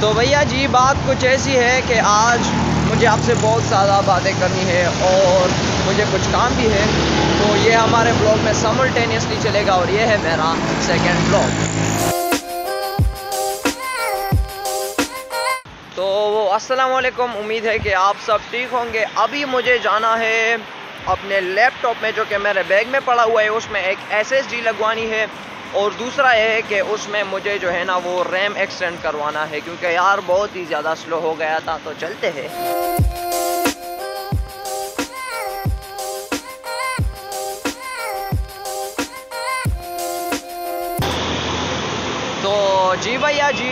तो भैया जी बात कुछ ऐसी है कि आज मुझे आपसे बहुत सारा बातें करनी है और मुझे कुछ काम भी है, तो ये हमारे ब्लॉग में साइमल्टेनियसली चलेगा और ये है मेरा सेकंड ब्लॉग। तो अस्सलाम वालेकुम, उम्मीद है कि आप सब ठीक होंगे। अभी मुझे जाना है अपने लैपटॉप में जो कि मेरे बैग में पड़ा हुआ है, उसमें एक SSD लगवानी है और दूसरा यह है कि उसमें मुझे जो है ना वो रैम एक्सटेंड करवाना है क्योंकि यार बहुत ही ज़्यादा स्लो हो गया था। तो चलते हैं। तो जी भैया जी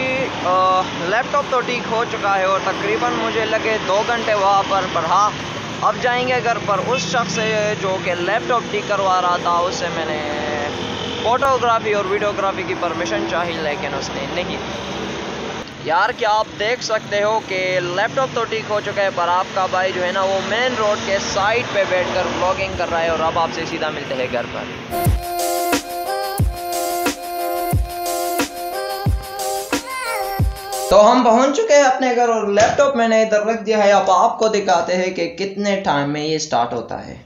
लैपटॉप तो ठीक हो चुका है और तकरीबन मुझे लगे 2 घंटे वहाँ पर पढ़ा। अब जाएंगे घर पर। उस शख्स से जो कि लैपटॉप ठीक करवा रहा था उससे मैंने फोटोग्राफी और वीडियोग्राफी की परमिशन चाहिए लेकिन उसने नहीं। यार क्या आप देख सकते हो कि लैपटॉप तो ठीक हो चुका है पर आपका भाई जो है ना वो मेन रोड के साइड पे बैठकर व्लॉगिंग कर रहा है। और अब आपसे सीधा मिलते हैं घर पर। तो हम पहुंच चुके हैं अपने घर और लैपटॉप मैंने इधर रख दिया है। अब आपको दिखाते हैं कि कितने टाइम में ये स्टार्ट होता है।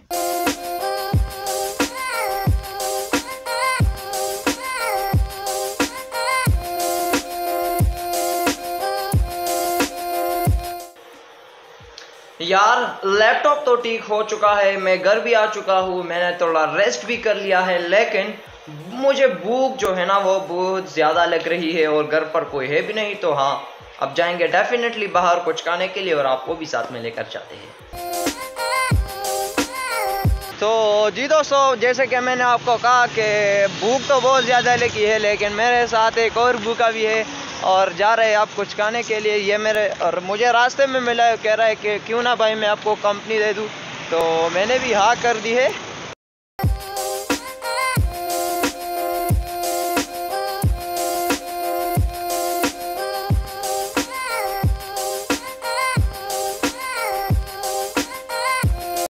यार लैपटॉप तो ठीक हो चुका है, मैं घर भी आ चुका हूँ, मैंने थोड़ा रेस्ट भी कर लिया है लेकिन मुझे भूख जो है ना वो बहुत ज़्यादा लग रही है और घर पर कोई है भी नहीं। तो हाँ अब जाएंगे डेफिनेटली बाहर कुछ खाने के लिए और आपको भी साथ में लेकर जाते हैं। तो जी दोस्तों, जैसे कि मैंने आपको कहा कि भूख तो बहुत ज़्यादा लगी है लेकिन मेरे साथ एक और भूखा भी है और जा रहे हैं आप कुछ खाने के लिए। ये मेरे और मुझे रास्ते में मिला, कह रहा है कि क्यों ना भाई मैं आपको कंपनी दे दूँ, तो मैंने भी हाँ कर दी है।